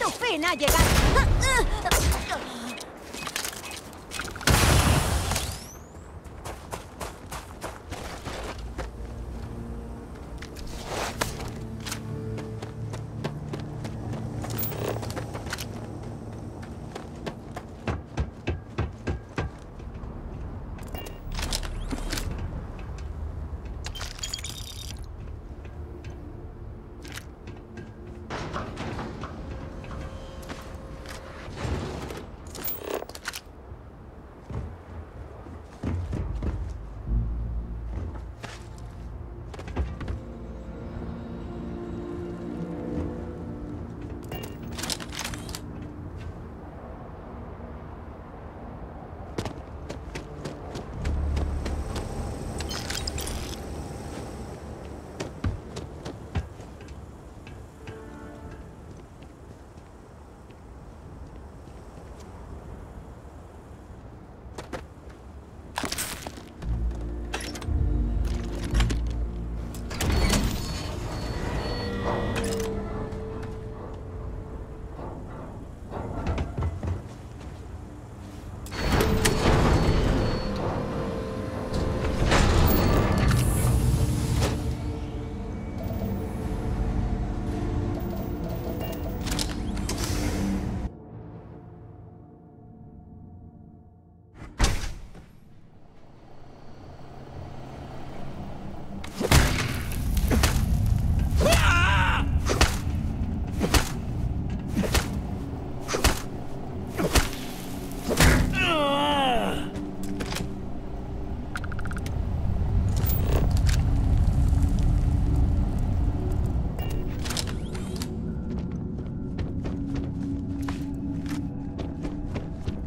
¡Tu fin ha llegado!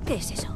¿Qué es eso?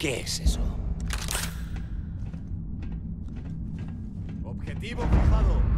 ¿Qué es eso? Objetivo fijado.